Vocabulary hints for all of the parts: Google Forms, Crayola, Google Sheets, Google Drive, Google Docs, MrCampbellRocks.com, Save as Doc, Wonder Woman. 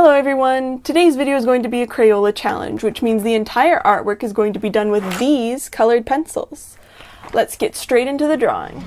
Hello everyone! Today's video is going to be a Crayola challenge, which means the entire artwork is going to be done with these colored pencils. Let's get straight into the drawing.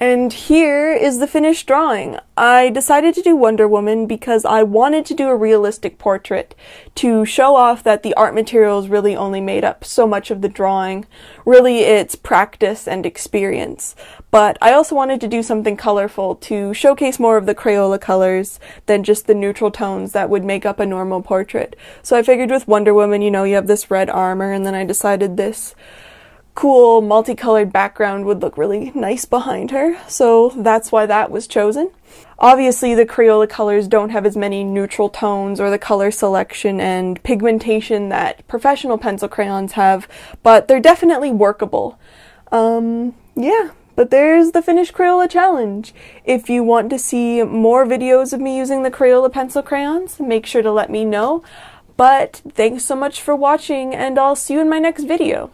And here is the finished drawing. I decided to do Wonder Woman because I wanted to do a realistic portrait to show off that the art materials really only made up so much of the drawing. Really, it's practice and experience. But I also wanted to do something colorful to showcase more of the Crayola colors than just the neutral tones that would make up a normal portrait. So I figured with Wonder Woman, you know, you have this red armor, and then I decided this cool multicolored background would look really nice behind her, so that's why that was chosen. Obviously the Crayola colors don't have as many neutral tones or the color selection and pigmentation that professional pencil crayons have, but they're definitely workable. But there's the finished Crayola challenge. If you want to see more videos of me using the Crayola pencil crayons, make sure to let me know. But thanks so much for watching, and I'll see you in my next video.